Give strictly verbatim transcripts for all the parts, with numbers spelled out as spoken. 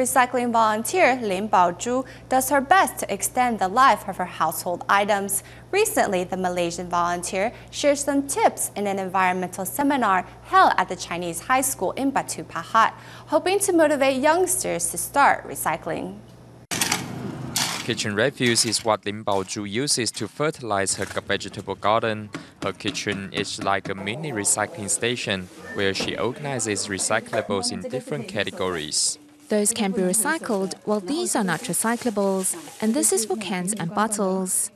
Recycling volunteer Lin Baozhu does her best to extend the life of her household items. Recently, the Malaysian volunteer shared some tips in an environmental seminar held at the Chinese high school in Batu Pahat, hoping to motivate youngsters to start recycling. Kitchen refuse is what Lin Baozhu uses to fertilize her vegetable garden. Her kitchen is like a mini recycling station where she organizes recyclables in different categories. Those can be recycled, while these are not recyclables, and this is for cans and bottles.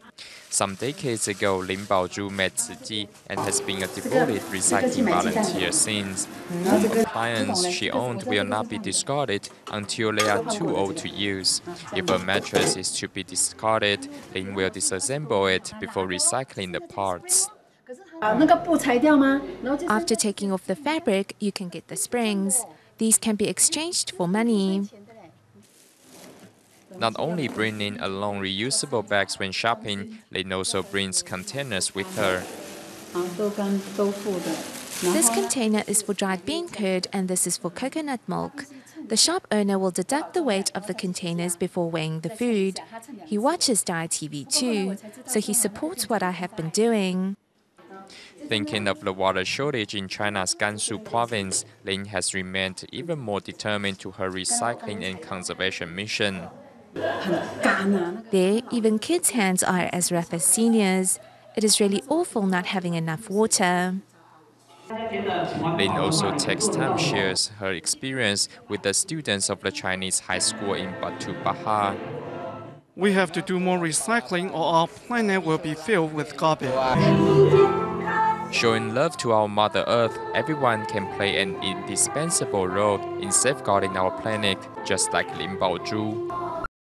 Some decades ago, Lin Baozhu met Ziji and has been a devoted recycling volunteer since. Home appliances she owned will not be discarded until they are too old to use. If a mattress is to be discarded, Lin will disassemble it before recycling the parts. After taking off the fabric, you can get the springs. These can be exchanged for money. Not only bringing along reusable bags when shopping, Lin also brings containers with her. This container is for dried bean curd and this is for coconut milk. The shop owner will deduct the weight of the containers before weighing the food. He watches DaAi T V too, so he supports what I have been doing. Thinking of the water shortage in China's Gansu province, Lin has remained even more determined to her recycling and conservation mission. There, even kids' hands are as rough as seniors. It is really awful not having enough water. Lin also takes time shares her experience with the students of the Chinese high school in Batu Pahat. We have to do more recycling or our planet will be filled with garbage. Showing love to our Mother Earth, everyone can play an indispensable role in safeguarding our planet, just like Lin Baozhu.